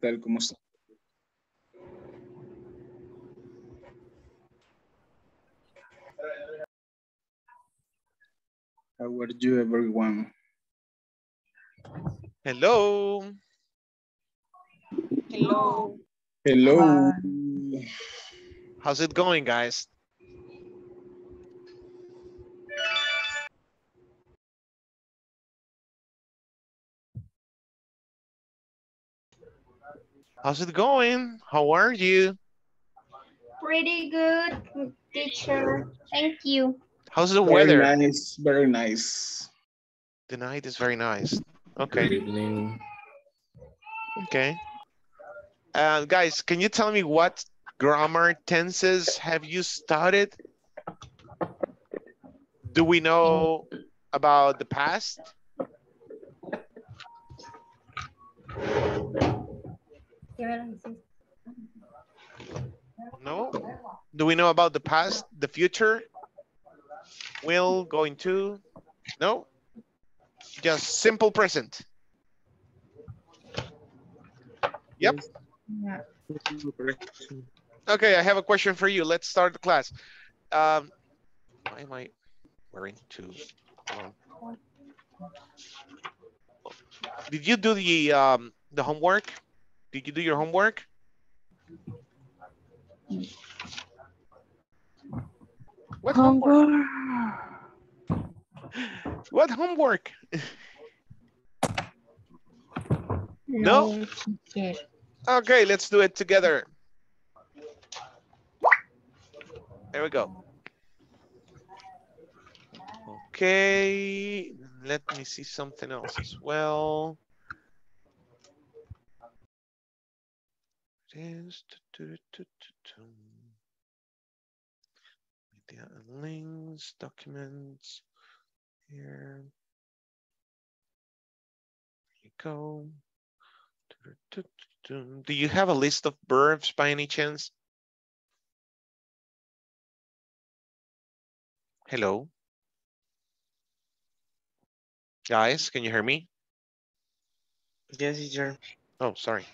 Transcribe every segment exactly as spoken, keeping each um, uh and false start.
tal como está. How are you, everyone? Hello. Hello. Hello. Bye. How's it going, guys? How's it going? How are you? Pretty good, teacher. Thank you. How's the very weather? Very nice, very nice. The night is very nice. Okay. Good evening. Okay. Uh, guys, can you tell me what grammar tenses have you studied? Do we know about the past? No? Do we know about the past, the future? Will, going to? No? Just simple present. Yep. Yeah. Okay, I have a question for you. Let's start the class. Um, why am I wearing two? Um, did you do the um, the homework? Did you do your homework? What homework? homework? What homework? No? no? Okay, let's do it together. There we go. Okay, let me see something else as well. Media and links, documents, here, there you go. Do you have a list of verbs by any chance? Hello? Guys, can you hear me? Yes, teacher. Oh, sorry.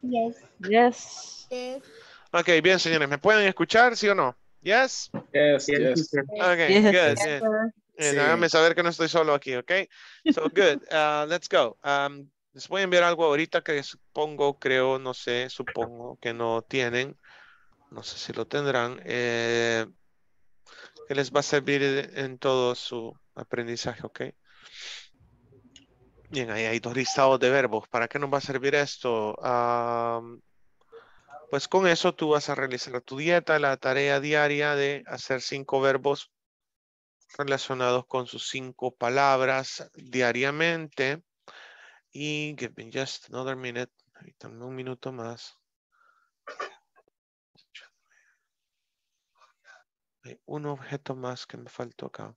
Yes. Yes. Yes. Okay, bien, señores, ¿me pueden escuchar, sí o no? Yes? Yes, yes. Okay, yes. Good. Yes, and sí. Háganme saber que no estoy solo aquí, okay? So, good. Uh, let's go. Um, les voy a enviar algo ahorita que supongo, creo, no sé, supongo que no tienen. No sé si lo tendrán. Eh, que les va a servir en todo su aprendizaje, ok. Bien, ahí hay dos listados de verbos. ¿Para qué nos va a servir esto? Um, pues con eso tú vas a realizar tu dieta, la tarea diaria de hacer cinco verbos relacionados con sus cinco palabras diariamente. Y give me just another minute. Dame un minuto más. Hay un objeto más que me faltó acá.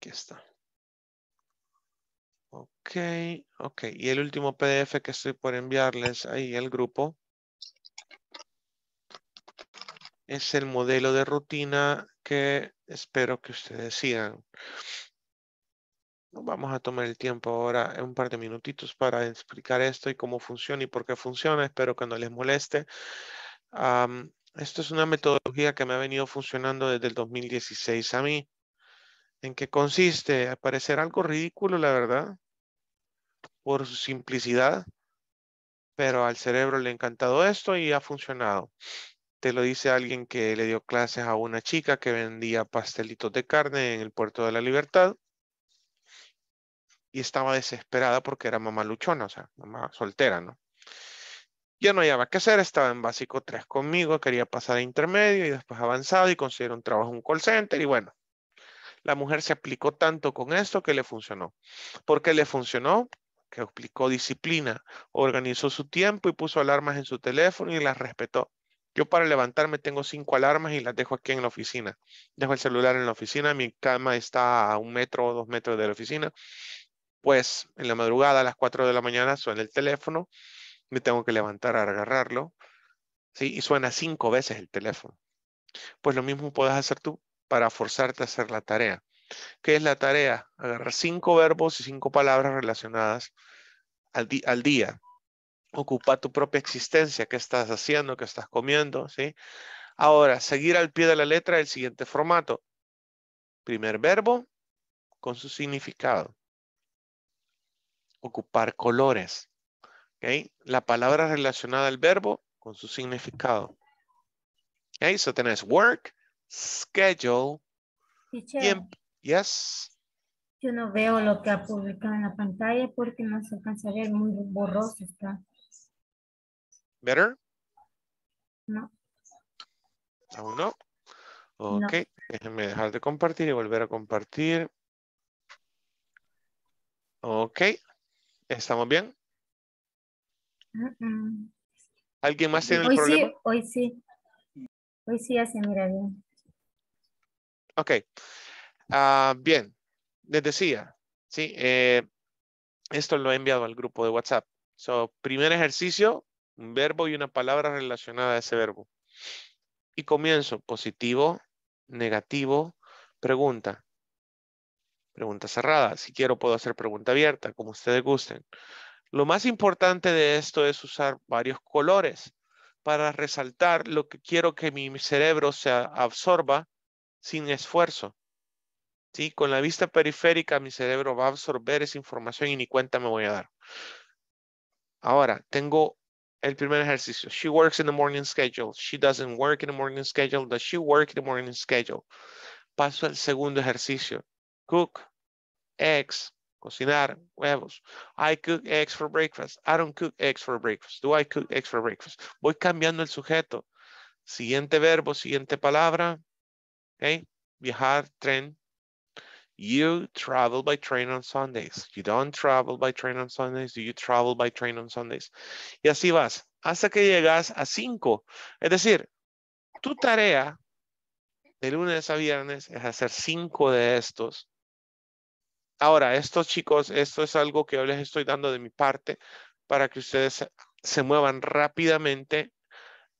Aquí está. Ok, ok. Y el último P D F que estoy por enviarles ahí al grupo es el modelo de rutina que espero que ustedes sigan. Vamos a tomar el tiempo ahora, un par de minutitos, para explicar esto y cómo funciona y por qué funciona. Espero que no les moleste. Um, esto es una metodología que me ha venido funcionando desde el dos mil dieciséis a mí. ¿En qué consiste? A parecer algo ridículo, la verdad, por su simplicidad, pero al cerebro le ha encantado esto y ha funcionado. Te lo dice alguien que le dio clases a una chica que vendía pastelitos de carne en el Puerto de la Libertad y estaba desesperada porque era mamá luchona, o sea, mamá soltera, ¿no? Ya no hallaba qué hacer, estaba en básico tres conmigo, quería pasar a intermedio y después avanzado y consiguió un trabajo en un call center y bueno. La mujer se aplicó tanto con esto que le funcionó. ¿Por qué le funcionó? Que aplicó disciplina, organizó su tiempo y puso alarmas en su teléfono y las respetó. Yo para levantarme tengo cinco alarmas y las dejo aquí en la oficina. Dejo el celular en la oficina, mi cama está a un metro o dos metros de la oficina. Pues en la madrugada a las cuatro de la mañana suena el teléfono, me tengo que levantar a agarrarlo, ¿sí? Y suena cinco veces el teléfono. Pues lo mismo puedes hacer tú para forzarte a hacer la tarea. ¿Qué es la tarea? Agarrar cinco verbos y cinco palabras relacionadas al, di- al día. Ocupar tu propia existencia. ¿Qué estás haciendo? ¿Qué estás comiendo? ¿Sí? Ahora, seguir al pie de la letra el siguiente formato. Primer verbo con su significado. Ocupar colores. ¿Okay? La palabra relacionada al verbo con su significado. ¿Okay? So tenés work, schedule. Teacher, tiempo. Yes. Yo no veo lo que ha publicado en la pantalla porque no se alcanza a ver, muy borroso está. ¿Better? No. ¿Aún no? Ok, no. Déjenme dejar de compartir y volver a compartir. Ok, ¿estamos bien? Uh-uh. ¿Alguien más tiene el hoy problema? Sí, hoy sí, hoy sí ya se mira bien. Ok, uh, bien, les decía, ¿sí? Eh, esto lo he enviado al grupo de WhatsApp. So, primer ejercicio, un verbo y una palabra relacionada a ese verbo. Y comienzo, positivo, negativo, pregunta. Pregunta cerrada. Si quiero, puedo hacer pregunta abierta, como ustedes gusten. Lo más importante de esto es usar varios colores para resaltar lo que quiero que mi cerebro se absorba sin esfuerzo. ¿Sí? Con la vista periférica, mi cerebro va a absorber esa información y ni cuenta me voy a dar. Ahora, tengo el primer ejercicio. She works in the morning schedule. She doesn't work in the morning schedule. Does she work in the morning schedule? Paso al segundo ejercicio. Cook eggs. Cocinar huevos. I cook eggs for breakfast. I don't cook eggs for breakfast. Do I cook eggs for breakfast? Voy cambiando el sujeto. Siguiente verbo, siguiente palabra. Okay. Viajar, tren. You travel by train on Sundays. You don't travel by train on Sundays. Do you travel by train on Sundays? Y así vas, hasta que llegas a cinco. Es decir, tu tarea de lunes a viernes es hacer cinco de estos. Ahora, estos chicos, esto es algo que yo les estoy dando de mi parte para que ustedes se muevan rápidamente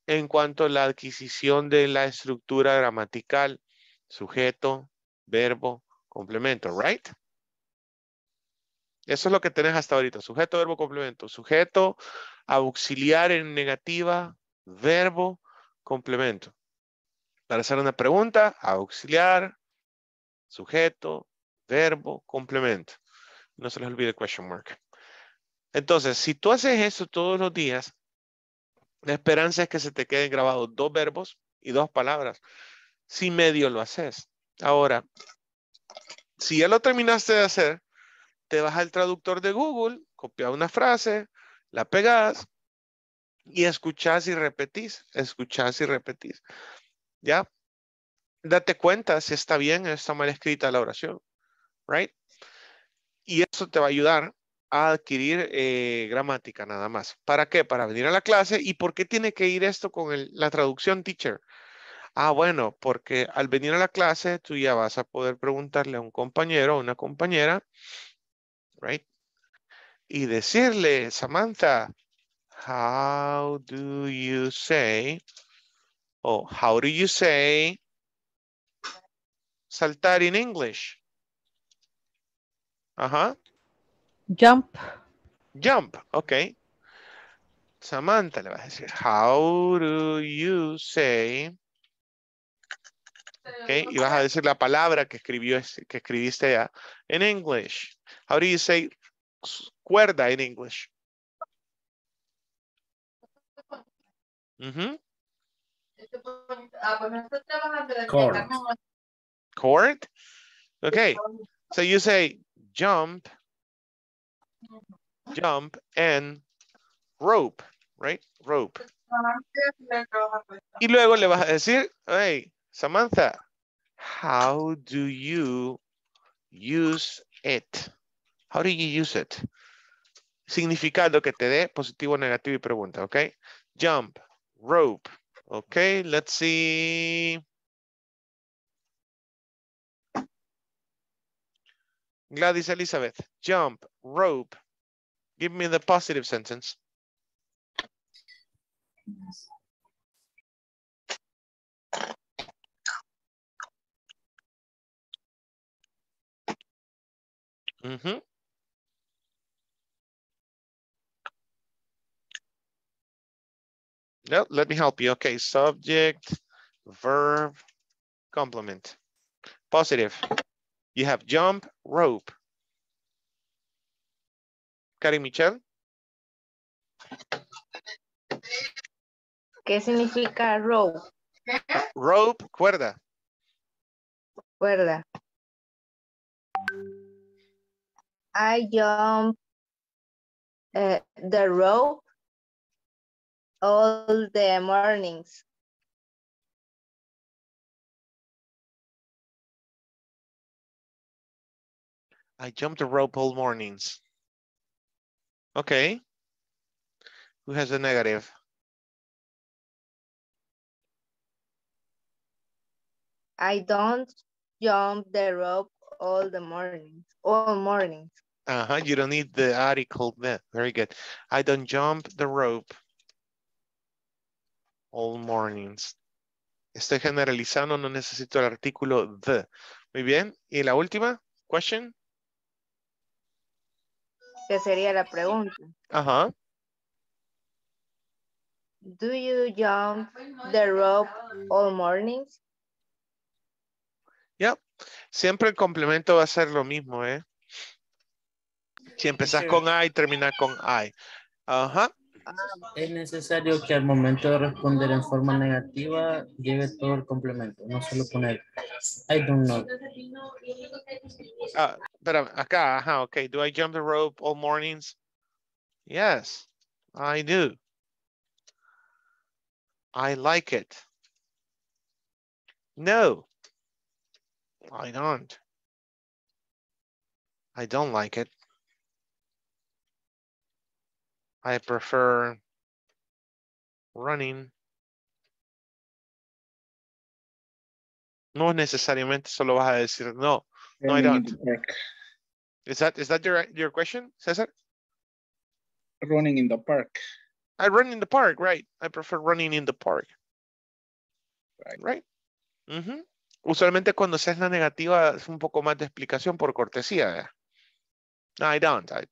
en cuanto a la adquisición de la estructura gramatical, sujeto, verbo, complemento, right? Eso es lo que tenés hasta ahorita. Sujeto, verbo, complemento. Sujeto, auxiliar en negativa, verbo, complemento. Para hacer una pregunta, auxiliar, sujeto, verbo, complemento. No se les olvide question mark. Entonces, si tú haces eso todos los días, la esperanza es que se te queden grabados dos verbos y dos palabras. Si medio lo haces. Ahora, si ya lo terminaste de hacer, te vas al traductor de Google, copias una frase, la pegas y escuchas y repetís, escuchas y repetís. ¿Ya? Date cuenta si está bien o está mal escrita la oración. ¿Right? Y eso te va a ayudar a adquirir eh, gramática nada más. ¿Para qué? Para venir a la clase. ¿Y por qué tiene que ir esto con el, la traducción, teacher? Ah, bueno, porque al venir a la clase, tú ya vas a poder preguntarle a un compañero o una compañera, right? Y decirle, Samantha, how do you say, o oh, how do you say, saltar in English? Ajá. Jump. Jump, ok. Samantha le vas a decir, how do you say, okay, y vas a decir la palabra que, escribió, que escribiste ya en English. How do you say cuerda en English? Mm-hmm. Cord. Cord? Okay. So you say jump, jump and rope, right? Rope. Y luego le vas a decir, hey, Samantha, how do you use it? How do you use it? Significado que te dé positivo, negativo y pregunta, ¿ok? Jump, rope, ¿ok? Let's see. Gladys Elizabeth, jump, rope. Give me the positive sentence. Ujú. No, let me help you. Okay, subject, verb, complement. Positive. You have jump, rope. Karin Michelle. ¿Qué significa rope? Rope, cuerda. Cuerda. I jump uh, the rope all the mornings. I jump the rope all mornings. Okay. Who has a negative? I don't jump the rope all the mornings. All mornings. Uh-huh. You don't need the article there. Very good. I don't jump the rope all mornings. Estoy generalizando, no necesito el artículo the. Muy bien. Y la última question. ¿Qué sería la pregunta? Ajá. Do you jump the rope all mornings? Yep. Siempre el complemento va a ser lo mismo, ¿eh? Si empezás con I, terminás con I. Ajá. Es necesario que al momento de responder en forma negativa lleve todo el complemento, no solo poner I don't know. Ah, pero acá, ajá, ok. Do I jump the rope all mornings? Yes, I do. I like it. No, I don't. I don't like it. I prefer running. No necesariamente solo vas a decir no. No, I don't. Is that is that your your question, Cesar? Running in the park. I run in the park, right? I prefer running in the park. Right. Right. Mm-hmm. Usualmente cuando se es la negativa es un poco más de explicación por cortesía. No, I don't. I,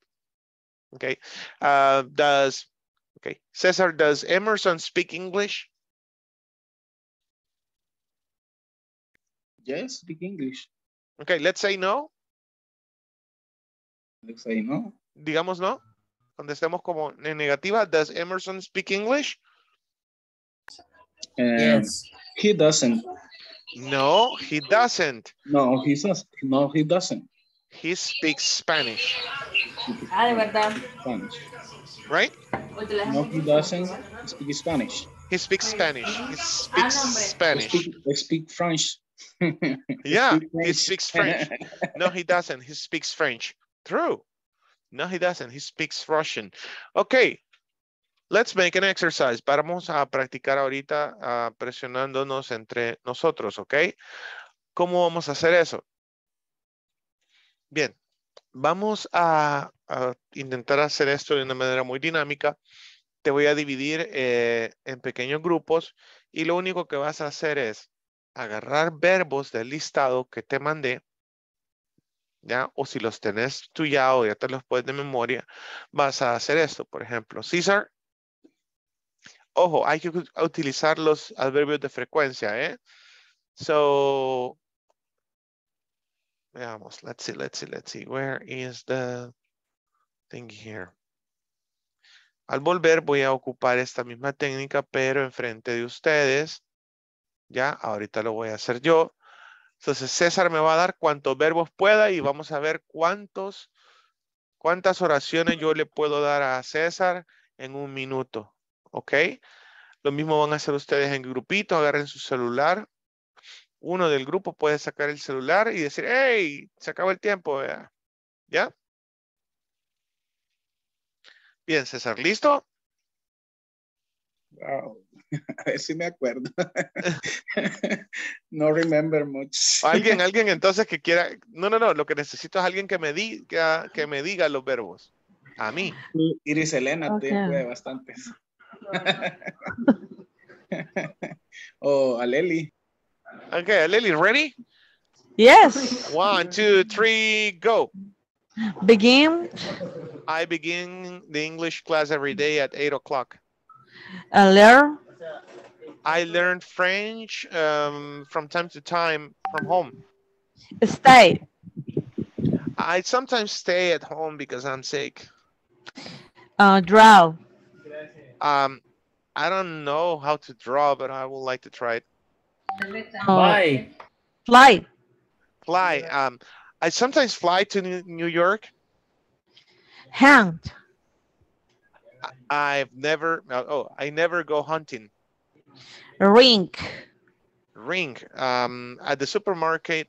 Okay, uh, does, okay, Cesar, does Emerson speak English? Yes, speak English. Okay, let's say no. Let's say no. Digamos no, cuando estemos como en negativa, does Emerson speak English? Um, yes. He doesn't. No, he doesn't. No, he doesn't. No, he doesn't. He speaks Spanish. Ah, de verdad. Spanish. Right? No, he doesn't speak Spanish. He speaks Spanish. He speaks Spanish. I speak, I speak French. Yeah, speak French. He speaks French. No, he doesn't. He speaks French. True. No, he doesn't. He speaks Russian. Okay. Let's make an exercise. Vamos a practicar ahorita uh, presionándonos entre nosotros, ¿ok? ¿Cómo vamos a hacer eso? Bien, vamos a, a intentar hacer esto de una manera muy dinámica. Te voy a dividir eh, en pequeños grupos y lo único que vas a hacer es agarrar verbos del listado que te mandé, ¿ya? O si los tenés tú ya o ya te los puedes de memoria, vas a hacer esto. Por ejemplo, César. Ojo, hay que utilizar los adverbios de frecuencia, ¿eh? So... Veamos, let's see, let's see, let's see. Where is the thing here? Al volver voy a ocupar esta misma técnica, pero enfrente de ustedes. Ya, ahorita lo voy a hacer yo. Entonces César me va a dar cuantos verbos pueda y vamos a ver cuántos, cuántas oraciones yo le puedo dar a César en un minuto. ¿Ok? Lo mismo van a hacer ustedes en grupito, agarren su celular. Uno del grupo puede sacar el celular y decir, hey, se acabó el tiempo, ¿ya? ¿Ya? Bien, César, ¿listo? Wow, a ver si me acuerdo. No remember much. Alguien, alguien entonces que quiera, no, no, no, lo que necesito es alguien que me diga, que me diga los verbos. A mí. Iris Elena, okay. Tiene bastantes. O oh, a Leli. Okay, Lily, ready? Yes. One, two, three, go. Begin. I begin the English class every day at eight o'clock. Uh, learn. I learn French um, from time to time from home. Stay. I sometimes stay at home because I'm sick. Uh, draw. Um, I don't know how to draw, but I would like to try it. Fly. Fly. Fly. Um, I sometimes fly to New York. Hunt. I've never. Oh, I never go hunting. Ring. Ring. Um, at the supermarket.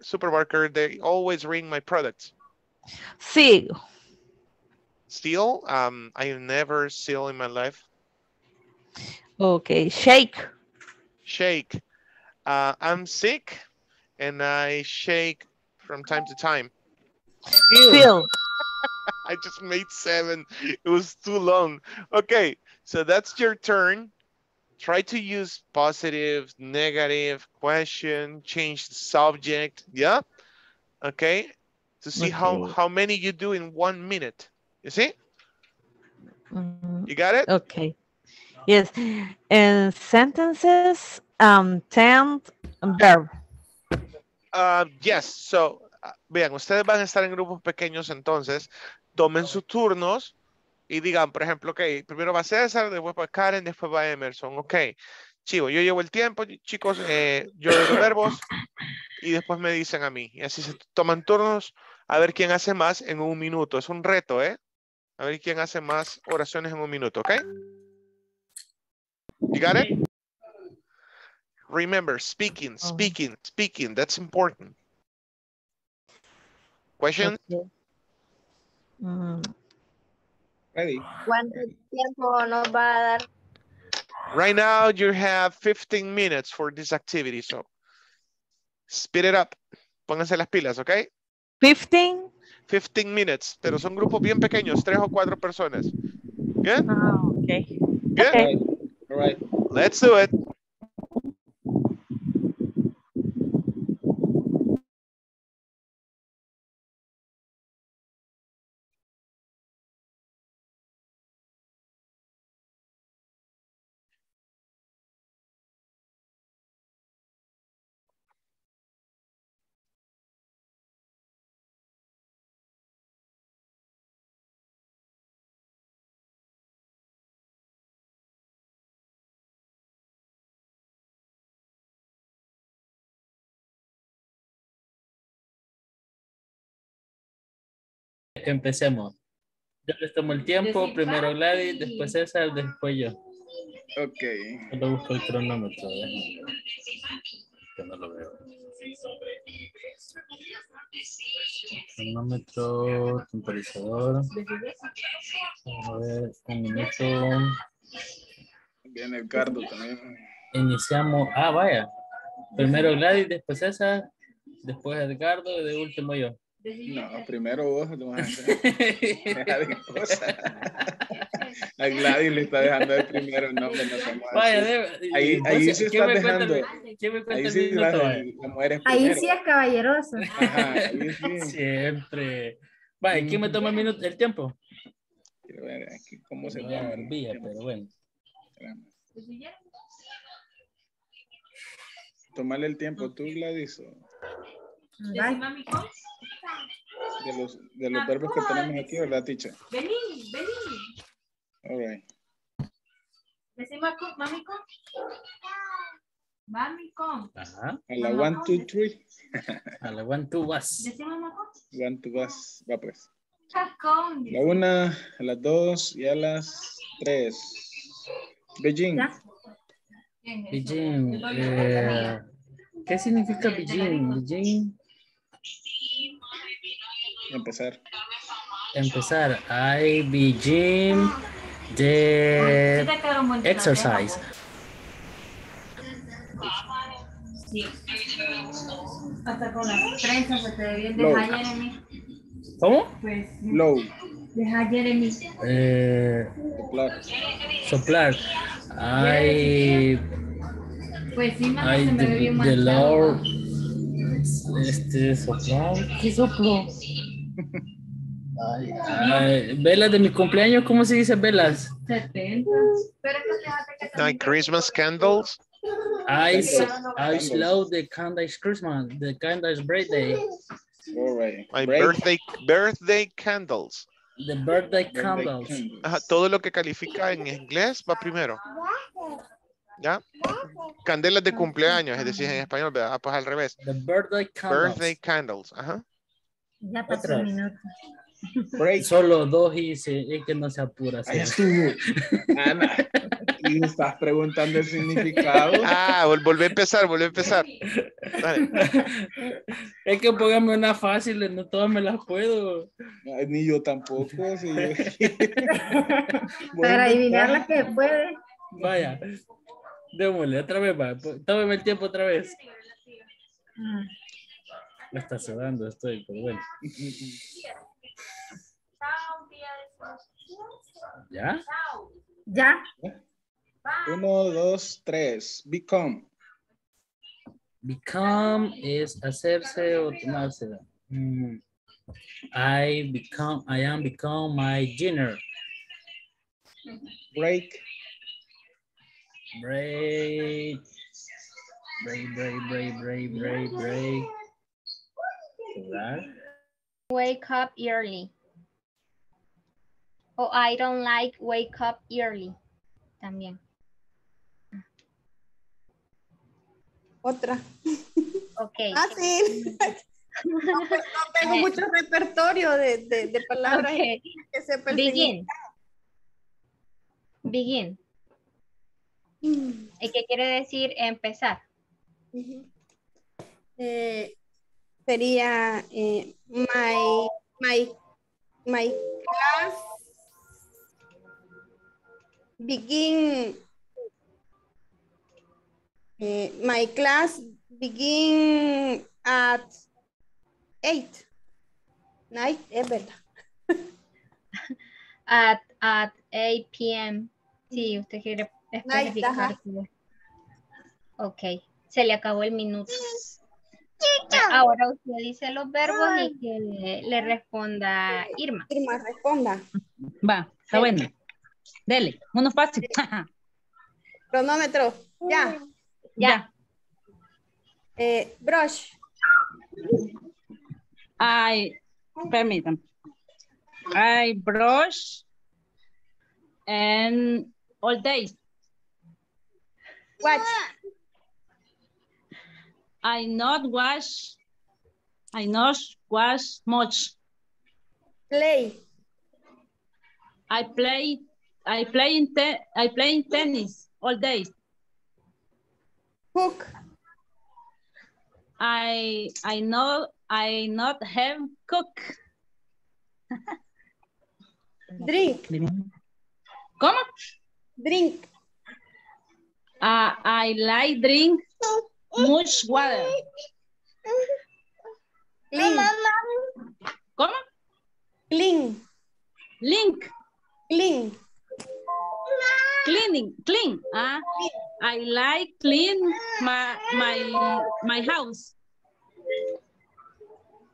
Supermarket. They always ring my products. Seal. Seal. Um, I never seal in my life. Okay. Shake. Shake. Uh, I'm sick, and I shake from time to time. Seal. I just made seven. It was too long. Okay, so that's your turn. Try to use positive, negative, question, change the subject. Yeah? Okay. To see how, how many you do in one minute. You see? You got it? Okay. Yes. And sentences, um, tense, verb. Uh, yes. So, vean, ustedes van a estar en grupos pequeños, entonces tomen sus turnos y digan, por ejemplo, ok, primero va César, después va Karen, después va Emerson. Ok, chivo, yo llevo el tiempo, chicos, eh, yo doy los verbos y después me dicen a mí. Y así se toman turnos a ver quién hace más en un minuto. Es un reto, ¿eh? A ver quién hace más oraciones en un minuto, ¿ok? You got it? Remember, speaking, speaking, speaking. That's important. Question? Okay. Mm. Ready. ¿Cuánto tiempo nos va a dar? Right now you have fifteen minutes for this activity, so speed it up. Pónganse las pilas, ¿ok? fifteen? fifteen minutes, pero son grupos bien pequeños, tres o cuatro personas. Good? Oh, okay. Good? Okay. All right. Let's do it. Que empecemos. Yo les tomo el tiempo, primero Gladys, después César, después yo. Ok. Solo busco el cronómetro. ¿Eh? Que no lo veo. Cronómetro, temporizador. A ver, un minuto. Viene el cardo también. Iniciamos. Ah, vaya. Primero Gladys, después César, después Edgardo y de último yo. No, primero vos lo vas a hacer. Deja de cosas. A Gladys le está dejando el primero el nombre. No se mueve. Ahí, ahí sí está dejando. Ahí sí la, la mujer ahí sí es caballeroso. Ajá, ahí sí. Siempre. Vaya, ¿quién me toma el minuto, el tiempo? Quiero ver aquí cómo se llama. Vía, pero bueno. Tomarle el tiempo tú, Gladys. Bye. De los, de los verbos que tenemos aquí, ¿verdad, teacher? Vení, vení. All right. Decimos, mami, con. Mami, con. Ajá. A la one, two, three. A la one, two, was. Decimos, mamá, con. One, two, was. Va, pues. La una, a las dos y a las tres. Beijing. Beijing. Eh, ¿qué significa Beijing? Beijing. Empezar. Empezar. I begin the exercise. Hasta con las trenzas se te bien. Deja Jeremy. ¿Cómo? Low. Deja Jeremy. Eh, soplar. Soplar. I. Pues sí, más se me ve bien manchado. Este soplar. ¿Qué soplo? Ay, ay, velas de mi cumpleaños, ¿cómo se dice velas? No, Christmas candles. I, I love the Candace Christmas, the Candace birthday. All right. My birthday, birthday candles. The birthday, birthday candles. candles. Ajá, todo lo que califica en inglés va primero. ¿Ya? Candelas de cumpleaños, es decir, en español, ¿verdad? Pues al revés. The birthday candles. Birthday candles. Ajá. Ya pasó un minuto. Break. Solo dos y se, es que no se apura. Ay, Ana, y estás preguntando el significado. Ah, vol volví a empezar, volví a empezar. Vale. Es que póngame una fácil, no todas me las puedo. Ay, ni yo tampoco. Si yo... Para adivinar las que puede. Vaya, démosle, otra vez va. Tómeme el tiempo otra vez. Me está sudando, estoy, pero bueno. ¿Ya? ¿Ya? Uno, dos, tres. Become. Become es hacerse o tomarse. Mm. I become, I am become my dinner. Break. Break. Break, break, break, break, break, break. Wake up early. Oh, I don't like wake up early. También. Otra. Ok. Fácil. No, no tengo mucho repertorio de, de, de palabras okay. que se persiguen. Begin. Begin. ¿Y qué quiere decir empezar? Uh-huh. eh, sería eh, my, my, my class. Begin, eh, my class begin at eight. Night, es verdad. At, at eight p m Sí, usted quiere especificar. Night, ok, se le acabó el minuto. Ahora usted dice los verbos y que le responda Irma. Irma, responda. Va, está bueno. Dele, uno fácil. Cronómetro. Ya. Ya. Eh, brush. I, permítanme. I brush and all day. Watch. I not wash. I not wash much. Play. I play. I play in te I play in tennis all day. Cook. I I know I not have cook. Drink. ¿Cómo? Drink. Uh, I like drink much water. Link. ¿Cómo? Link. Link. Link. Cleaning, clean. Ah, I like clean my my my house.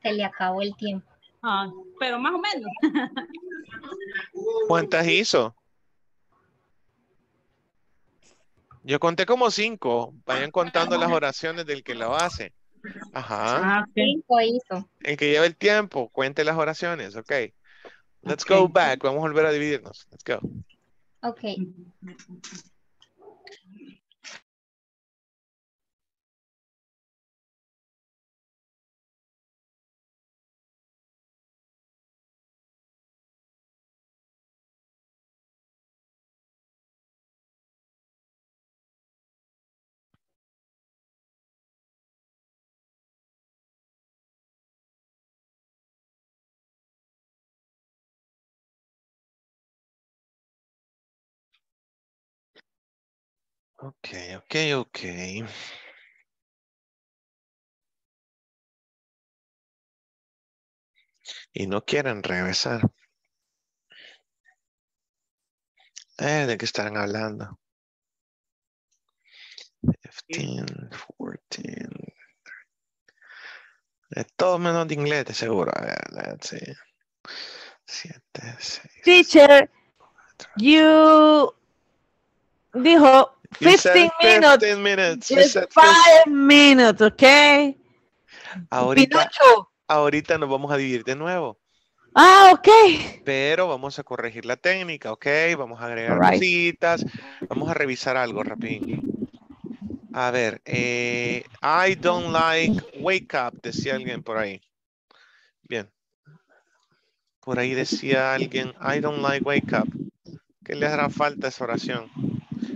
Se le acabó el tiempo. Ah, pero más o menos. ¿Cuántas hizo? Yo conté como cinco. Vayan contando las oraciones del que lo hace. Ajá. Ah, cinco hizo. El que lleva el tiempo, cuente las oraciones, ok. Let's okay. go back. Vamos a volver a dividirnos. Let's go. Okay. Okay, okay, okay. Y no quieren regresar. Eh, ¿de qué están hablando? fifteen, fourteen. Todo menos de inglés, de seguro. A ver, let's see. siete, seis. Teacher, you dijo fifteen, fifteen minutes. minutes. Just five minutes, ¿ok? Ahorita, ahorita nos vamos a dividir de nuevo. Ah, ok. Pero vamos a corregir la técnica, ¿ok? Vamos a agregar right. citas. Vamos a revisar algo rapidín. A ver, eh, I don't like wake up, decía alguien por ahí. Bien. Por ahí decía alguien, I don't like wake up. ¿Qué les hará falta esa oración?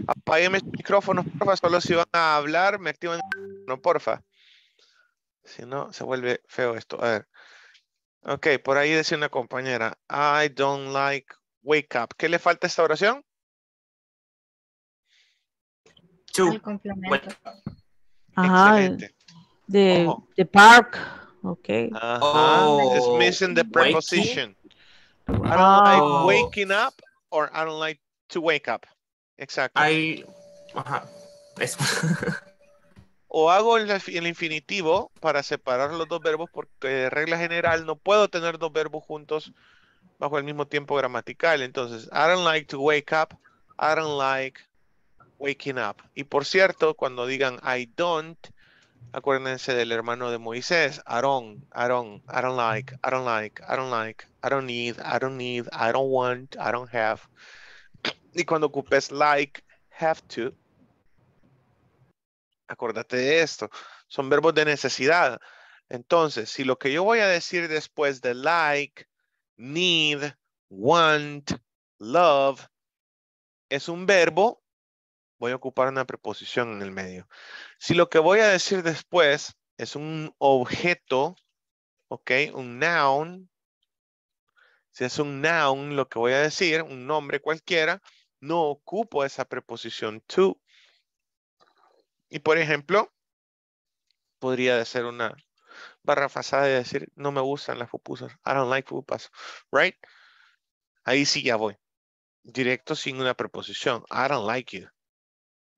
Apaguen mis micrófonos, porfa, solo si van a hablar, me activan el micrófono, porfa. Si no, se vuelve feo esto. A ver. Ok, por ahí decía una compañera, I don't like wake up. ¿Qué le falta a esta oración? El complemento. Ajá, excelente. The, oh. the park. Okay. Uh-huh. Oh. It's missing the preposition. Waking? I don't oh. like waking up or I don't like to wake up. Exacto. I... Ajá. Eso. O hago el, el infinitivo para separar los dos verbos porque de regla general no puedo tener dos verbos juntos bajo el mismo tiempo gramatical. Entonces, I don't like to wake up. I don't like... waking up. Y por cierto, cuando digan I don't, acuérdense del hermano de Moisés, Aarón, Aarón, I don't like, I don't like, I don't like, I don't need, I don't need, I don't want, I don't have. Y cuando ocupes like, have to, acuérdate de esto, son verbos de necesidad. Entonces, si lo que yo voy a decir después de like, need, want, love, es un verbo, voy a ocupar una preposición en el medio. Si lo que voy a decir después es un objeto, ok, un noun. Si es un noun, lo que voy a decir, un nombre cualquiera, no ocupo esa preposición to. Y por ejemplo, podría ser una barra fasada de decir, no me gustan las pupusas. I don't like pupusas, right? Ahí sí ya voy. Directo sin una preposición. I don't like you.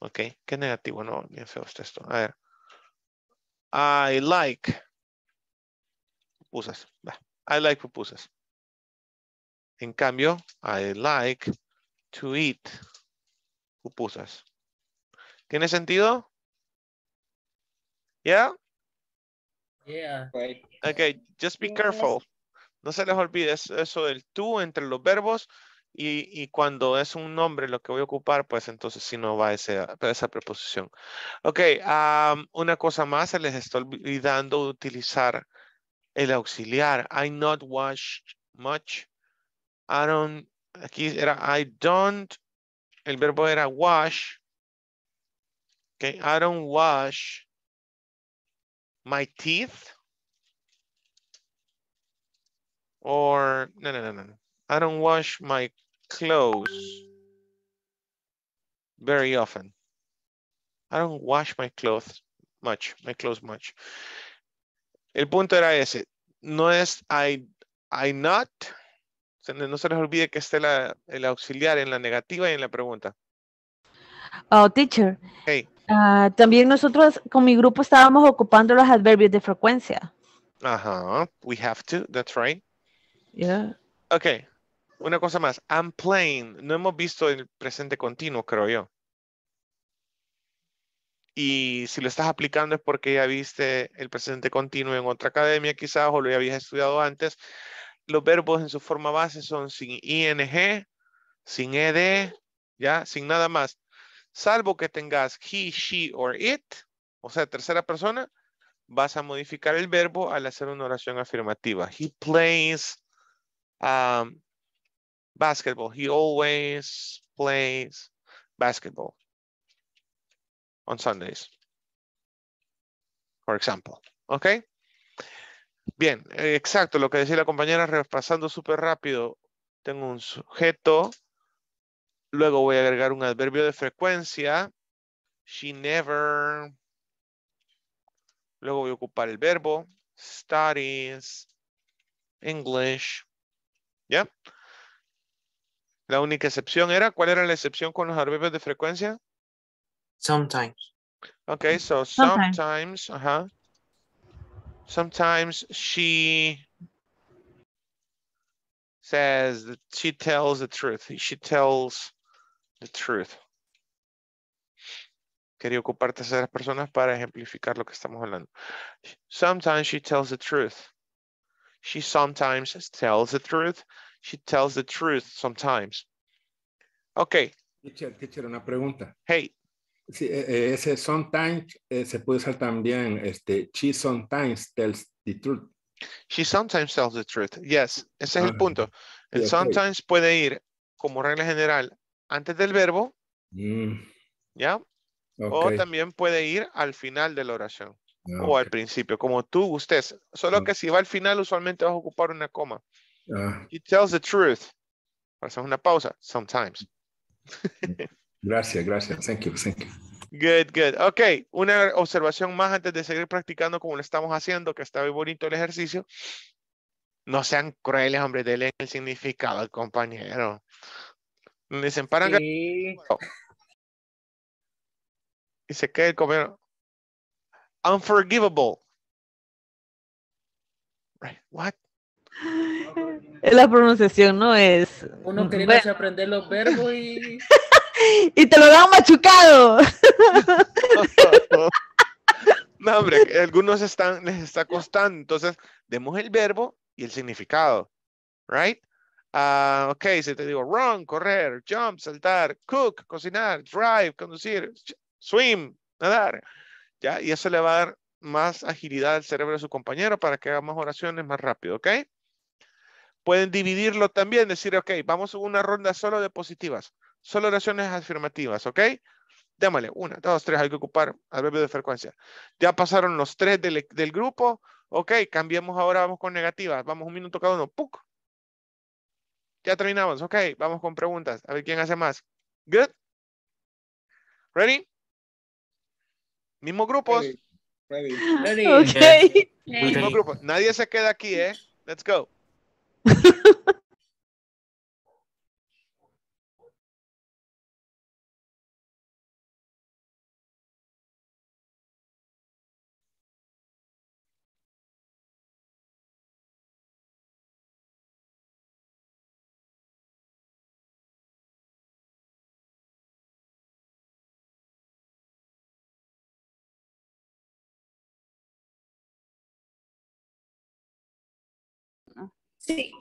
Ok, qué negativo, no, bien feo está esto. A ver. I like pupusas. I like pupusas. En cambio, I like to eat pupusas. ¿Tiene sentido? ¿Ya? Yeah? Yeah. Ok, just be careful. No se les olvide eso del tú entre los verbos. Y, y cuando es un nombre lo que voy a ocupar, pues entonces sí no va ese, esa preposición. Ok, um, una cosa más, se les está olvidando utilizar el auxiliar. I not watch much. I don't, aquí era I don't, el verbo era wash. Ok, I don't wash my teeth. Or, no, no, no, no. I don't wash my clothes very often. I don't wash my clothes much, my clothes much. El punto era ese. No es I, I not. No se les olvide que esté la, el auxiliar en la negativa y en la pregunta. Oh, teacher. Hey. Uh, también nosotros con mi grupo estábamos ocupando los adverbios de frecuencia. Ajá. Uh-huh. We have to. That's right. Yeah. Okay. Una cosa más, I'm playing. No hemos visto el presente continuo, creo yo. Y si lo estás aplicando es porque ya viste el presente continuo en otra academia quizás o lo ya habías estudiado antes. Los verbos en su forma base son sin ing, sin ed, ya, sin nada más. Salvo que tengas he, she or it, o sea, tercera persona, vas a modificar el verbo al hacer una oración afirmativa. He plays um, basketball. He always plays basketball on Sundays, por ejemplo. ¿Ok? Bien, exacto. Lo que decía la compañera, repasando súper rápido. Tengo un sujeto. Luego voy a agregar un adverbio de frecuencia. She never. Luego voy a ocupar el verbo. Studies. English. ¿Ya? ¿Yeah? La única excepción era, ¿cuál era la excepción con los adverbios de frecuencia? Sometimes. Okay, so sometimes, sometimes ajá. Sometimes she says that she tells the truth. She tells the truth. Quería ocupar terceras personas para ejemplificar lo que estamos hablando. Sometimes she tells the truth. She sometimes tells the truth. She tells the truth sometimes. Ok. Teacher, teacher, una pregunta. Hey. Sí, ese sometimes eh, se puede usar también, este, she sometimes tells the truth. She sometimes tells the truth. Yes, ese es uh-huh. el punto. El yeah, sometimes okay. puede ir como regla general antes del verbo. Mm. ¿Ya? Okay. O también puede ir al final de la oración. Okay. O al principio, como tú gustes. Solo okay. que si va al final, usualmente vas a ocupar una coma. Uh-huh. She tells the truth. Hacemos una pausa. Sometimes. Gracias, gracias. Thank you, thank you. Good, good. Ok, una observación más antes de seguir practicando como lo estamos haciendo, que está muy bonito el ejercicio. No sean crueles, hombre, denle el significado al compañero. Dicen, paran. Sí. Y se queda el compañero. Unforgivable. Right. What? La pronunciación no es... Uno queriendo bueno. aprender los verbos y... y te lo dan machucado. No, hombre, algunos están, les está costando. Entonces, demos el verbo y el significado. Right? Uh, ok, si te digo run, correr, jump, saltar, cook, cocinar, drive, conducir, swim, nadar. ¿Ya? Y eso le va a dar más agilidad al cerebro de su compañero para que haga más oraciones más rápido. ¿Ok? Pueden dividirlo también, decir, ok, vamos a una ronda solo de positivas, solo oraciones afirmativas, ok. Démosle, una, dos, tres, hay que ocupar al verbo de frecuencia. Ya pasaron los tres del, del grupo, ok, cambiemos ahora, vamos con negativas, vamos un minuto cada uno, ¡puc! Ya terminamos, ok, vamos con preguntas, a ver quién hace más. Good? Ready? Mismos grupos. Ready. Ready. Ready. Okay. Mismos grupos, nadie se queda aquí, eh. Let's go. Sí.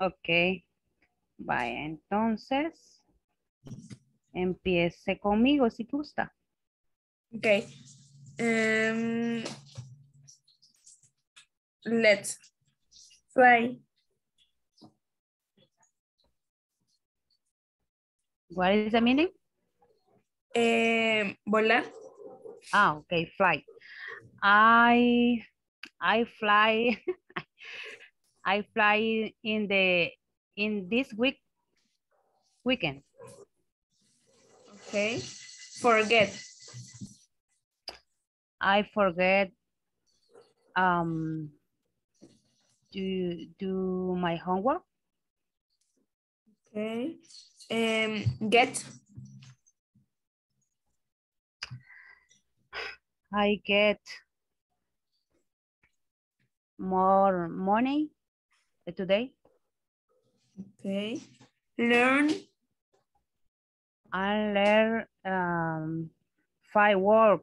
Ok. Vaya, entonces empiece conmigo si gusta. Ok. Um, let's play. What is the meaning? Eh, volar. Ah, ok, fly. I, I fly. I fly in the in this week weekend. Okay. Forget. I forget um to do my homework. Okay. Um get. I get more money today. Okay. Learn. I learn um, firework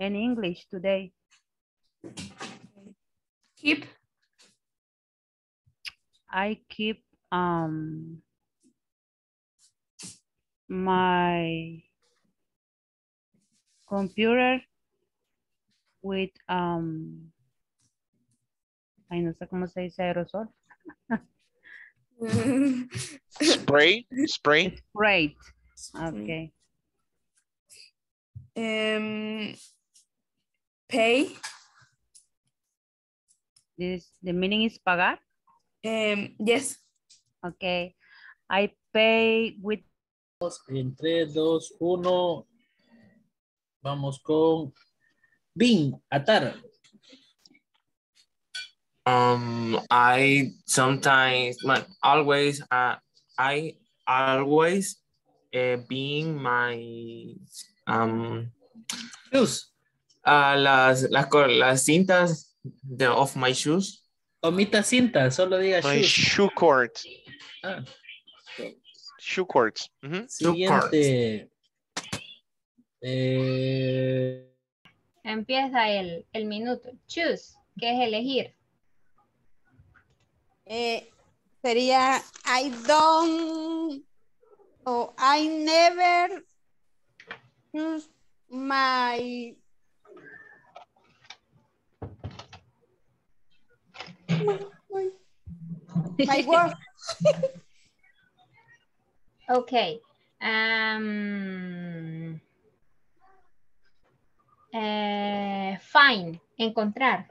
in English today. Okay. Keep. I keep um, my computer with um, ay, no sé cómo se dice aerosol. Spray, spray. Spray. Okay. Um, pay. This, the meaning is pagar? Um, yes. Okay. I pay with... En tres, dos, uno. Vamos con... Bin, atar. Um, I sometimes, man, always, uh, I always uh, being my, um, shoes, uh, las, las, las cintas de, of my shoes. Omita cinta, solo diga shoe. Shoe court. Ah. Shoe courts. Uh-huh. Siguiente. Eh... Empieza el, el minuto. Choose, que es elegir. Eh, sería I don't o I never choose my My, my, my work. Okay. Um, eh, find, encontrar.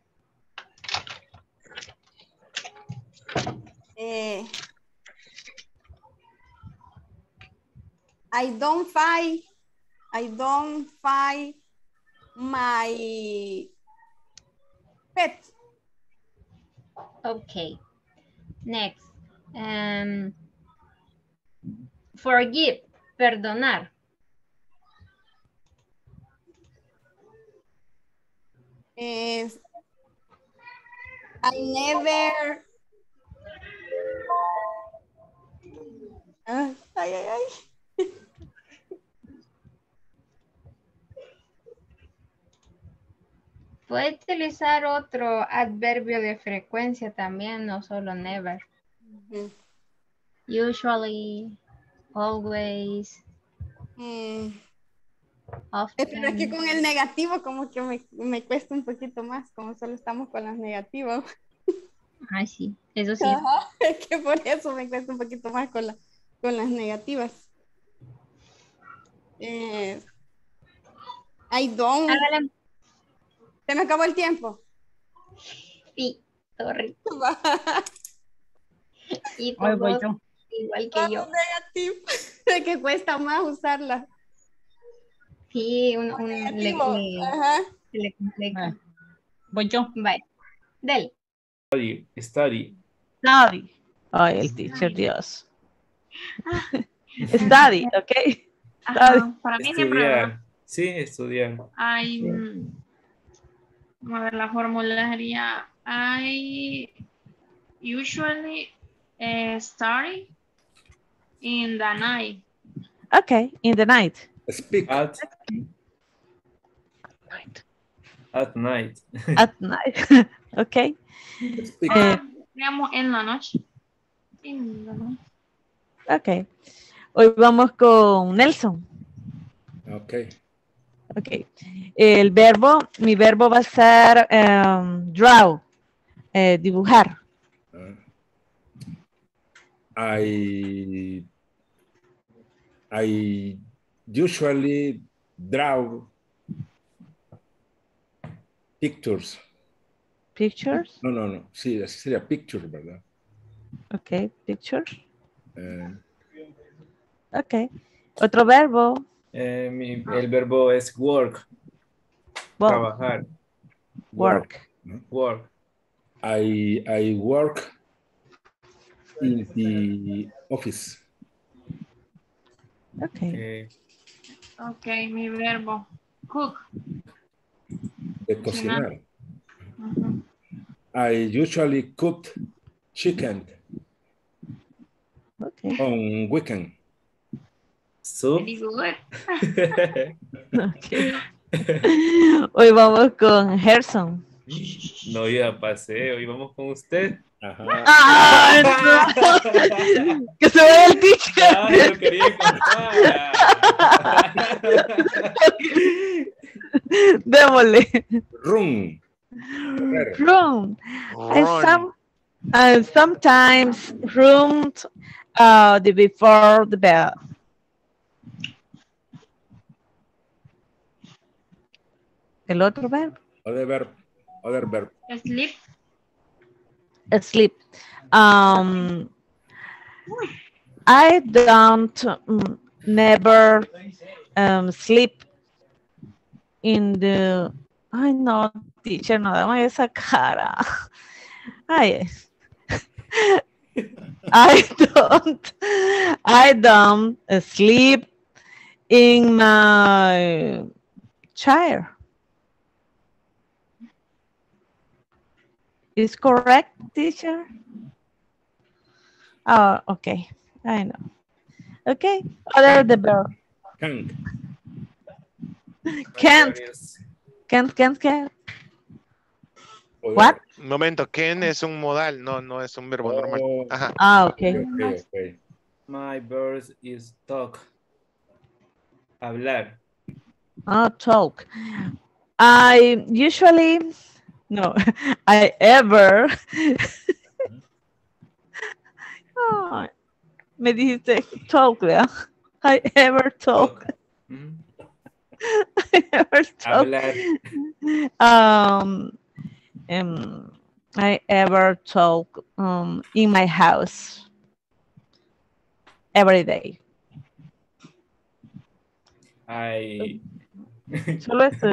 Eh, I don't find. I don't find my pet. Okay, next. Um, forgive, perdonar. Uh, I never... Uh, ay, ay, ay. Puede utilizar otro adverbio de frecuencia también, no solo never. Mm-hmm. Usually, always, mm. often. Pero es que con el negativo como que me, me cuesta un poquito más, como solo estamos con los negativos. Ay, sí, eso sí. Ajá, es que por eso me cuesta un poquito más con, la, con las negativas. Eh, I don't... Hágale. ¿Se me acabó el tiempo? Sí, sorry. Y voy, voy, yo. Igual que yo. De que cuesta más usarla. Sí, un, un negativo. Le, Ajá. Le, le, ah. Voy yo. Bye. Dale. Study. Study. Study. Ay, el teacher, Dios. Study, ok. Ajá, para mí estudiar. Siempre. Sí, estudiar. Ay, sí. A ver, la fórmula sería I usually uh, study in the night. Okay, in the night. Speak at night. At night. At night. Okay. Uh, en la noche. En la noche. Okay. Hoy vamos con Nelson. Okay. Ok, el verbo, mi verbo va a ser um, draw, eh, dibujar. I, I usually draw pictures. Pictures? No, no, no, sí, así sería picture, ¿verdad? Ok, picture. Uh, ok, otro verbo. Eh, mi, el verbo es work, work. Trabajar. Work. Work. I, I work in the office. Okay. Ok, okay, mi verbo. Cook. De cocinar. Uh-huh. I usually cook chicken. Okay. On weekend. So. Okay. Hoy vamos con Gerson. No, ya pasé. Hoy vamos con usted. Ajá. ¡Ah, no! ¡Que se vaya el teacher! ¡Ah, lo quería contar! Démosle. Run. Run. And, some, and sometimes run uh, the before the bell. El otro verbo. Other verb. Other verb. Sleep. Sleep. Um, I don't um, never um, sleep in the... Ay, no, teacher, no, dame esa cara. Ay, I don't... I don't sleep in my chair. Is correct, teacher? Oh, okay. I know. Okay. Other the verb. Can't. Can't. Can't, can't, can't. What? Un momento, can es un modal, no, no es un verbo oh. normal. Ajá. Ah, okay. Okay, okay. My verb is talk. Hablar. Oh, talk. I usually, no, I ever. Oh, me dijiste talk, ¿verdad? I ever talk. Mm-hmm. I ever talk. Um, um, I ever talk um, in my house every day. I... Solo eso.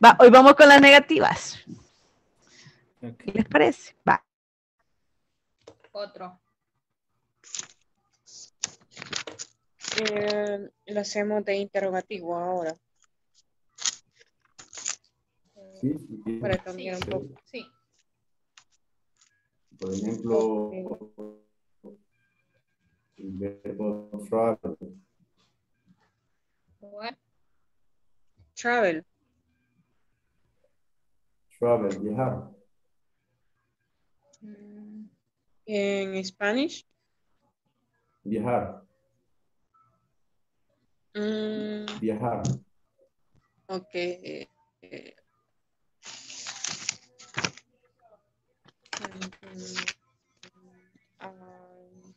Va, hoy vamos con las negativas. Okay. ¿Qué les parece? Va. Otro. Eh, lo hacemos de interrogativo ahora. Sí, sí, para cambiar sí, un poco. Sí. Por ejemplo, okay. El verbo travel. What? Travel. Travel, viajar. Mm. En Spanish. Viajar. Mm. Viajar. Ok. Um, um,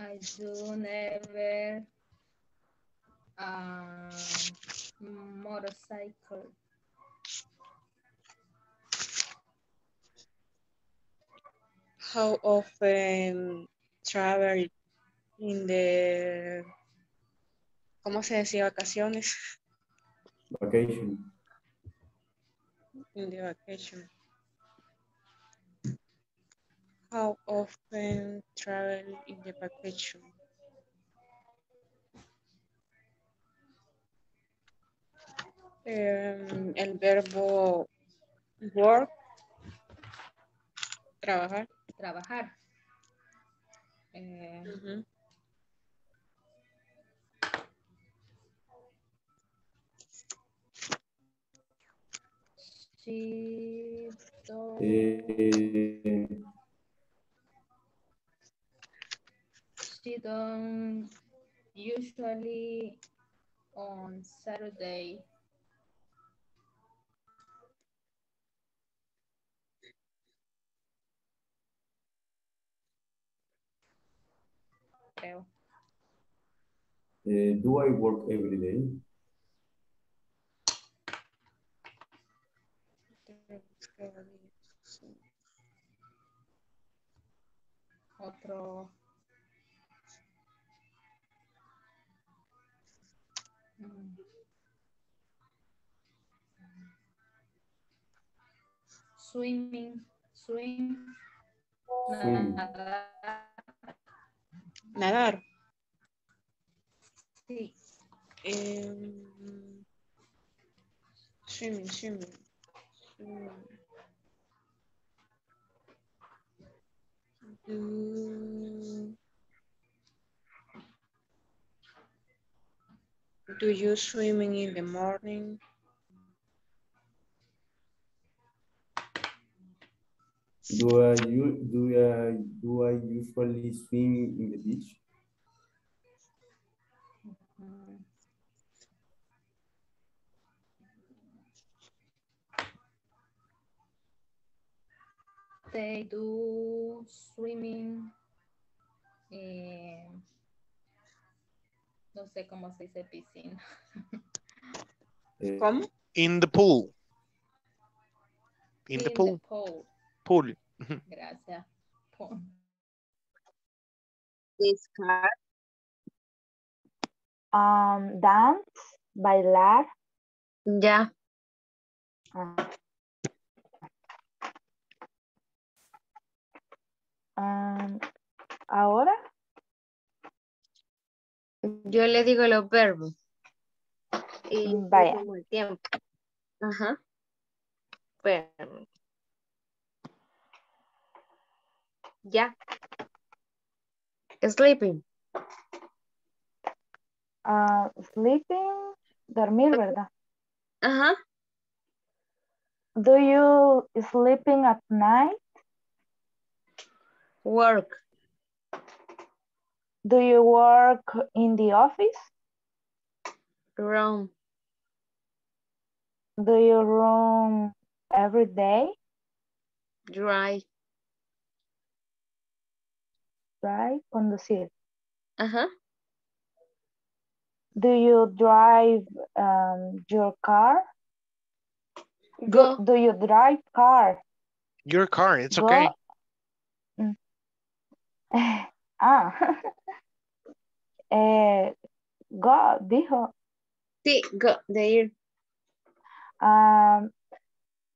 I do never uh, motorcycle. How often travel in the, ¿cómo se decía? Vacaciones. Vacation. In the vacation. How often travel in the vacation? Um, el verbo work. Trabajar. Trabajar. Eh, uh-huh. Sí, do... eh. She don't usually on Saturday. Uh, do I work every day? Otro. Mm. Swimming, swim, swim. Nadar. Nadar. Sí. Um, swimming, swimming. Do, do you swimming in the morning? Do I you do I do I usually swim in the beach? They do swimming. Eh, no sé cómo se dice piscina. ¿Cómo? In the pool. In, in the pool. The pool. Pool. Gracias. Pool. This card. Um, dance, bailar. Ya. Yeah. Uh. Um, ahora yo le digo los verbos. y vaya. Como el tiempo. Ajá. Bueno. Ya. Sleeping. Uh, sleeping, dormir, ¿verdad? Ajá. Do you sleeping at night? Work. Do you work in the office? Room. Do you room every day? Drive. Drive, conducir. Ajá. Do you drive um, your car? Go. Do, do you drive car? Your car, it's Go. Okay. Ah. eh, go, dijo. Sí, go, de ir. Um,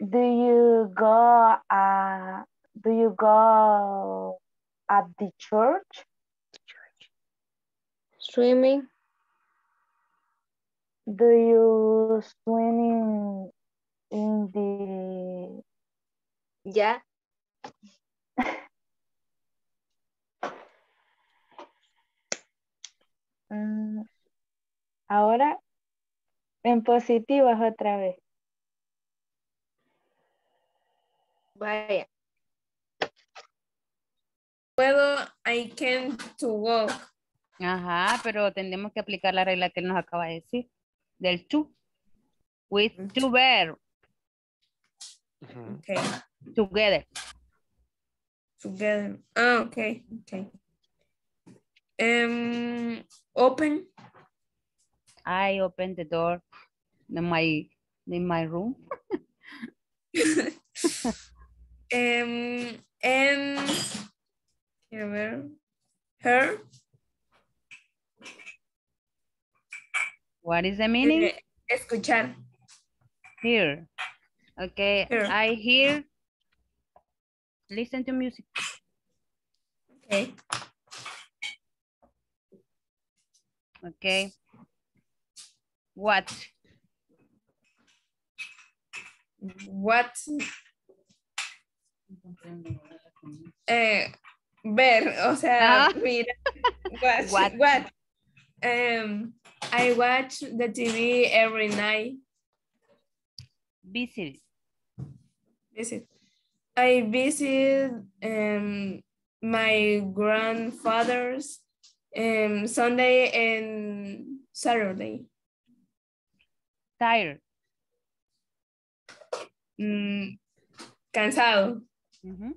do you go, uh, do you go at the church? The church. Swimming. Do you swimming in the... Yeah. mm, ahora, en positivas otra vez. Vaya. Puedo, I can to walk. Ajá, pero tendremos que aplicar la regla que él nos acaba de decir. Del to, with to verb. Okay. Together. Together. Ah, okay. Okay. Um, open. I open the door in my, in my room. um, and her. What is the meaning? Escuchar. Hear. Okay, hear. I hear. Listen to music. Okay. Okay. What? What? Eh, ver, o sea, no. Mira. What? What? What? Um, I watch the T V every night. Visit. Visit. I visit um, my grandfather's um, Sunday and Saturday. Tired. Mm, cansado. Mm-hmm.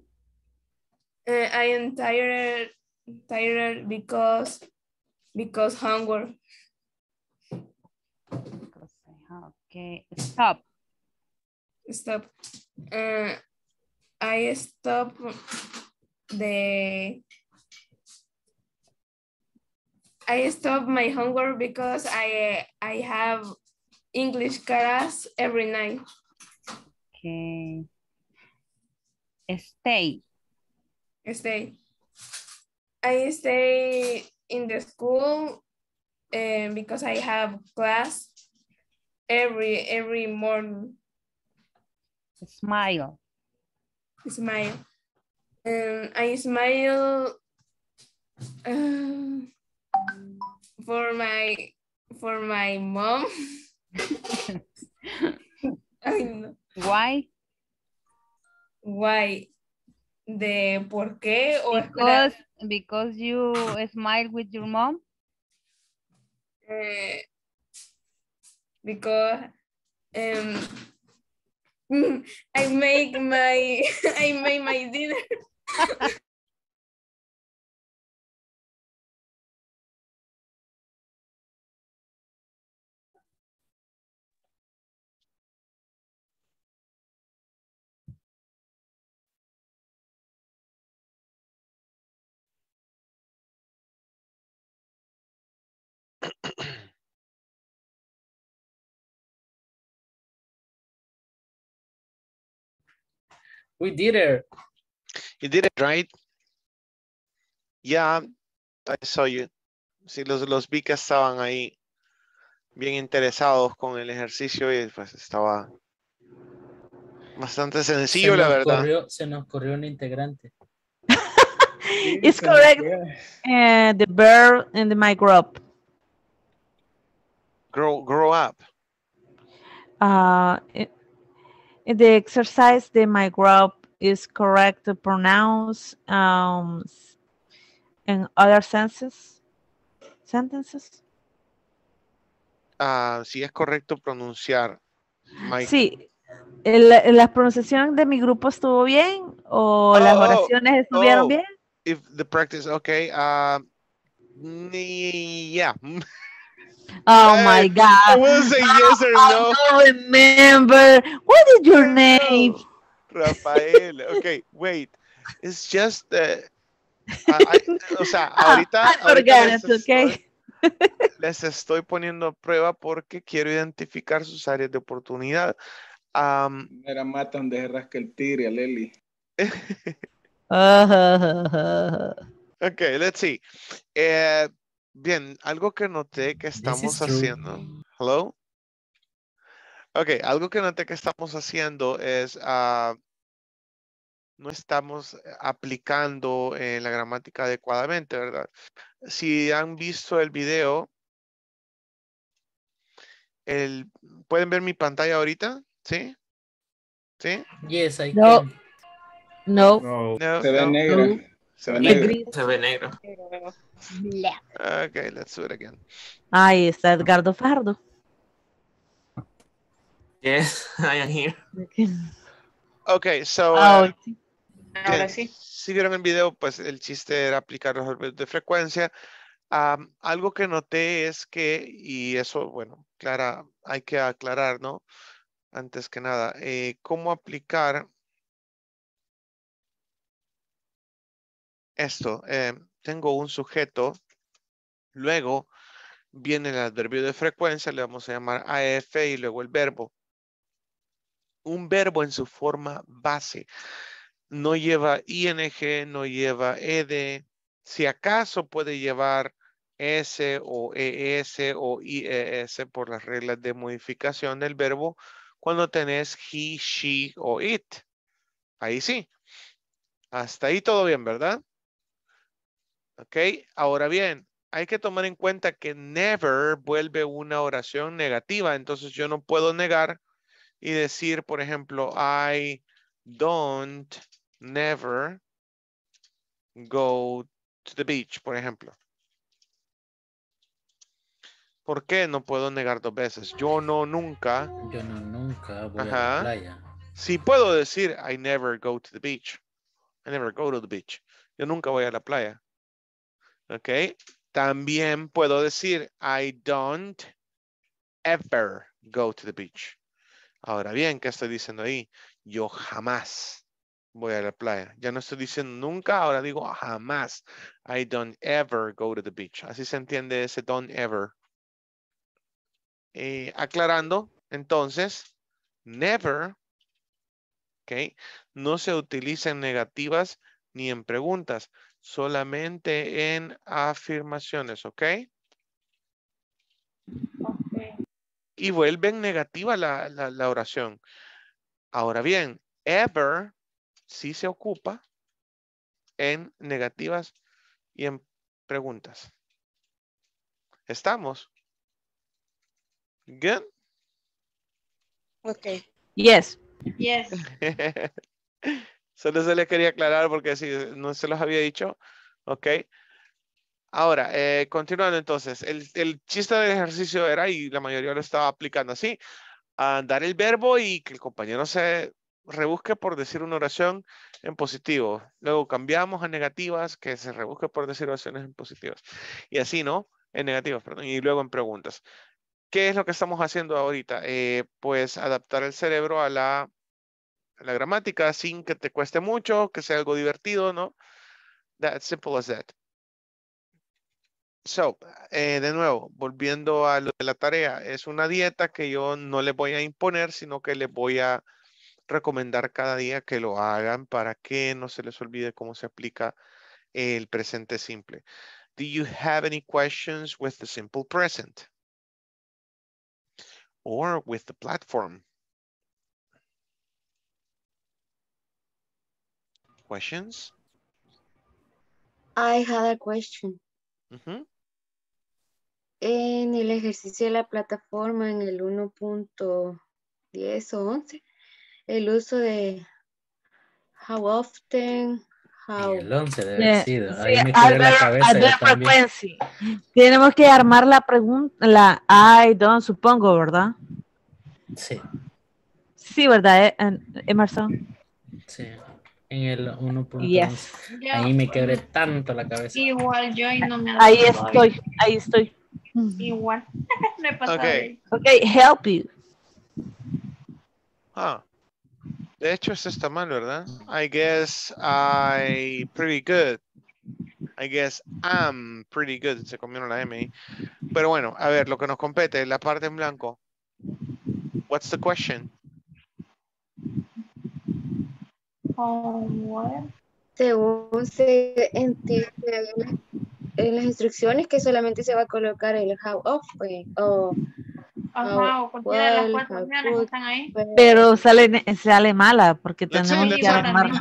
uh, I am tired, tired because because hunger. Okay, stop. Stop. Uh, I stop the. I stop my hunger because I I have English class every night. Okay. Stay. Stay. I stay in the school uh, because I have class. Every, every morning. Smile. Smile. Um, I smile uh, for my, for my mom. I know. Why? Why? The por qué? Or because, because you smile with your mom? Uh, Because um, I make my I made my dinner. We did it. You did it, right? Yeah, I saw you. Sí, los, los vi que estaban ahí. bien interesados con el ejercicio y pues estaba bastante sencillo, la verdad. Corrió, se nos corrió un integrante. It's correct. Uh, the verb in the my grow up. Grow, grow up. Uh, in the exercise, the my grow up is correct to pronounce um, in other senses. Sentences. Uh, sí, es correcto pronunciar. My... Sí. ¿La, ¿La pronunciación de mi grupo estuvo bien? ¿O oh, las oraciones oh, estuvieron oh, bien? If the practice, okay. Uh, yeah. Oh my God. I will say yes or no. I don't remember. What is your name? Rafael. Okay, wait. It's just that. Uh, I, o sea, ahorita. I forgot it, okay. Les estoy poniendo a prueba porque quiero identificar sus áreas de oportunidad. Um, Primera mata donde se rasca el tigre, a Leli. Ok, let's see. Eh, bien, algo que noté que estamos haciendo. True. Hello. Ok, algo que noté que estamos haciendo es uh, no estamos aplicando eh, la gramática adecuadamente, ¿verdad? Si han visto el video, el, ¿pueden ver mi pantalla ahorita? ¿Sí? ¿Sí? Yes, I no. Can. No. No. No. Se ve no. negro. No. Se ve negro. Se ve negro. Ok, let's do it again. Ahí está Edgardo Fardo. Yes, I am here. Ok, so... Oh, uh, sí. Ahora sí. Si vieron el video, pues el chiste era aplicar los verbos de frecuencia. Um, algo que noté es que, y eso, bueno, Clara, hay que aclarar, ¿no? Antes que nada, eh, ¿cómo aplicar esto? Eh, tengo un sujeto, luego viene el adverbio de frecuencia, le vamos a llamar A F y luego el verbo. Un verbo en su forma base. No lleva I N G, no lleva E D. Si acaso puede llevar S o E S o I E S por las reglas de modificación del verbo. Cuando tenés he, she o it. Ahí sí. Hasta ahí todo bien, ¿verdad? Ok. Ahora bien, hay que tomar en cuenta que never vuelve una oración negativa. Entonces yo no puedo negar y decir, por ejemplo, I don't never go to the beach, por ejemplo. ¿Por qué no puedo negar dos veces? Yo no nunca. Yo no nunca voy Ajá. a la playa. Sí puedo decir, I never go to the beach. I never go to the beach. Yo nunca voy a la playa. Ok. También puedo decir, I don't ever go to the beach. Ahora bien, ¿qué estoy diciendo ahí? Yo jamás voy a la playa. Ya no estoy diciendo nunca, ahora digo jamás. I don't ever go to the beach. Así se entiende ese don't ever. Eh, aclarando, entonces, never, ok, no se utiliza en negativas ni en preguntas, solamente en afirmaciones, ok. okay. Y vuelven negativa la, la, la oración. Ahora bien, ever sí se ocupa en negativas y en preguntas. ¿Estamos? Good. Okay. Yes. Yes. Solo se les quería aclarar porque si no se los había dicho. Ok. Ahora, eh, continuando entonces. El, el chiste del ejercicio era, y la mayoría lo estaba aplicando así, a dar el verbo y que el compañero se rebusque por decir una oración en positivo. Luego cambiamos a negativas, que se rebusque por decir oraciones en positivas. Y así, ¿no? En negativas, perdón. Y luego en preguntas. ¿Qué es lo que estamos haciendo ahorita? Eh, pues adaptar el cerebro a la, a la gramática sin que te cueste mucho, que sea algo divertido, ¿no? That's simple as that. So, eh, de nuevo, volviendo a lo de la tarea. Es una dieta que yo no les voy a imponer, sino que les voy a recomendar cada día que lo hagan para que no se les olvide cómo se aplica el presente simple. Do you have any questions with the simple present? or with the platform? Questions? I had a question. Uh-huh. En el ejercicio de la plataforma, en el uno punto diez o once, el uso de how often, how... El once debe haber sido. Sí, ahí me quedé la cabeza frecuency. Tenemos que armar la pregunta, la I don't, supongo, ¿verdad? Sí. Sí, ¿verdad, Emerson? Sí. En el uno punto dos. Yes. Ahí me quebré tanto la cabeza. Igual yo y no me... Ahí estoy, ahí estoy. Igual. Me pasó. Okay. Okay, help you. Ah. De hecho, esto está mal, ¿verdad? I guess I pretty good. I guess I'm pretty good. Se comieron la M. Pero bueno, a ver, lo que nos compete, la parte en blanco. What's the question? Según se entiende en las instrucciones que solamente se va a colocar el how often o ajá, o cualquiera de las cuatro opciones que están ahí. Pero sale, sale mala porque tenemos que armar.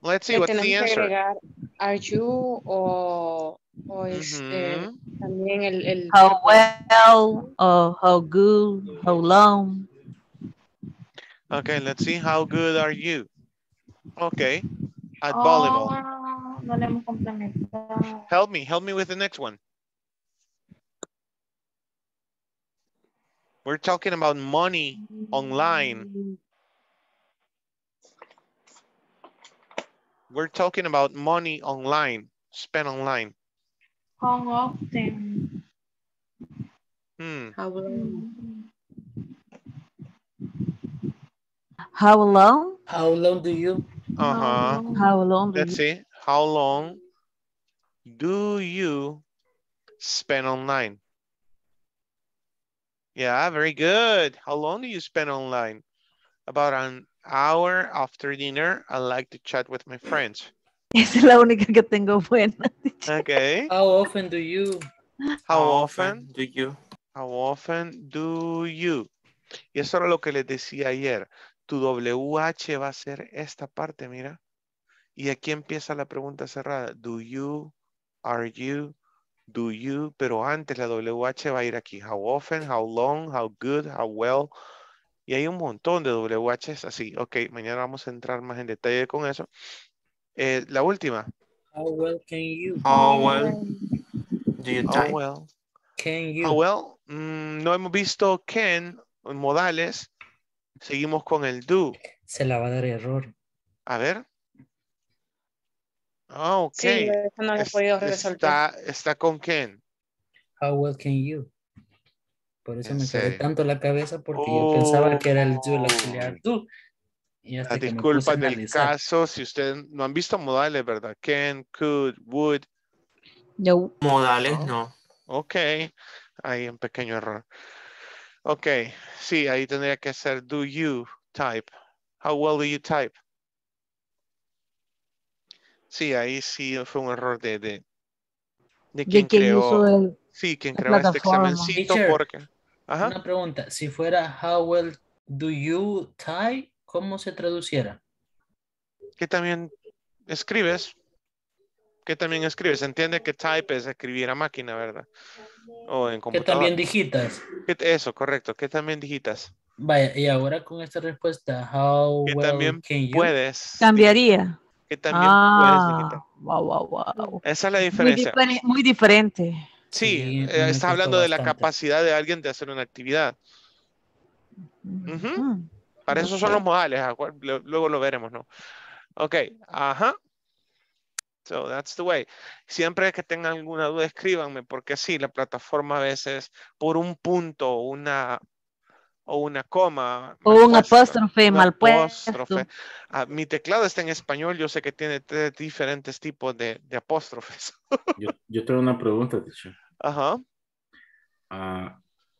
Let's see what's the answer. Are you o o este también el el how well o how good, how long. Okay, let's see how good are you. Okay, at oh, volleyball. No le hemos complementado. Help me, help me with the next one. We're talking about money online. We're talking about money online, spent online. How often? Hmm. How long? How long? How long do you? Uh-huh. How long do Let's you? see. How long do you spend online? Yeah, very good. How long do you spend online? About an hour after dinner. I like to chat with my friends. Esa es la única que tengo buena. Okay. How often do you? How often do you? How often do you? Y eso era lo que les decía ayer. Tu W H va a ser esta parte, mira. Y aquí empieza la pregunta cerrada. Do you, are you, do you. Pero antes la W H va a ir aquí. How often, how long, how good, how well. Y hay un montón de W Hs así. Ok, mañana vamos a entrar más en detalle con eso. Eh, la última. How well can you. How well. Do you type? How well. Can you. How well. Mm, no hemos visto can en modales. Seguimos con el do. Se la va a dar error. A ver. Ah, oh, ok. Sí, no lo he podido resolver. Está con can. How well can you? Por eso me quedé tanto la cabeza porque oh. yo pensaba que era el do, el auxiliar do. Y hasta la que disculpa del caso, si ustedes no han visto modales, ¿verdad? Can, could, would. No. Modales, no. no. Ok. Hay un pequeño error. Ok, sí, ahí tendría que ser do you type. How well do you type? Sí, ahí sí fue un error de, de, de quien creó, el, sí, quien creó este examencito. Teacher, porque... Ajá. Una pregunta, si fuera how well do you type, ¿cómo se traduciera? Que también escribes, que también escribes, entiende que type es escribir a máquina, ¿verdad? O en computadora. Que también digitas. Eso, correcto, que también digitas. Vaya, y ahora con esta respuesta, how que well también can puedes. You? Cambiaría. Que también ah, puedes digitar. Wow, wow, wow. Esa es la diferencia. Muy, difer muy diferente. Sí, sí eh, estás hablando bastante. de la capacidad de alguien de hacer una actividad. Uh-huh. Mm. Para eso son los modales, luego lo veremos, ¿no? Ok, ajá. So that's the way. Siempre que tengan alguna duda, escríbanme, porque sí, la plataforma a veces por un punto una, o una coma. O un apóstrofe mal puesto. Apóstrofe. Ah, mi teclado está en español, yo sé que tiene tres diferentes tipos de, de apóstrofes. yo, yo tengo una pregunta, teacher. Ajá. Uh,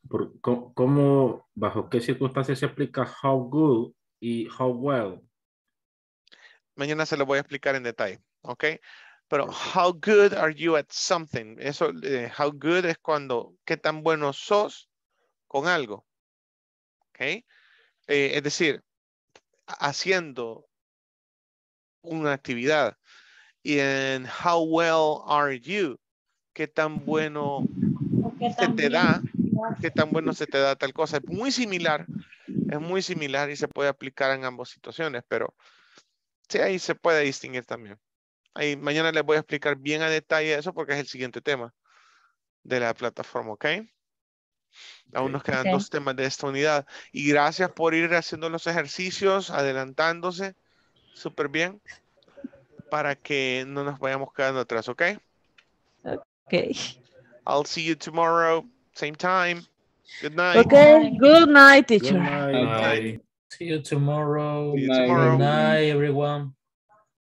por, ¿Cómo, bajo qué circunstancias se aplica how good y how well? Mañana se lo voy a explicar en detalle. Ok, pero how good are you at something? Eso, eh, how good es cuando, qué tan bueno sos con algo. ¿Okay? Eh, es decir, haciendo una actividad. Y en how well are you? ¿Qué tan bueno qué se tan te bien. da? ¿Qué tan bueno se te da tal cosa? Es muy similar. Es muy similar y se puede aplicar en ambas situaciones, pero sí, ahí se puede distinguir también. Ahí, mañana les voy a explicar bien a detalle eso porque es el siguiente tema de la plataforma, ¿ok? Aún nos quedan okay. dos temas de esta unidad. Y gracias por ir haciendo los ejercicios, adelantándose súper bien para que no nos vayamos quedando atrás, ¿ok? Ok. I'll see you tomorrow, same time. Good night. Okay, good night, teacher. Good night. Good night. See you tomorrow. See you tomorrow. Good night, everyone.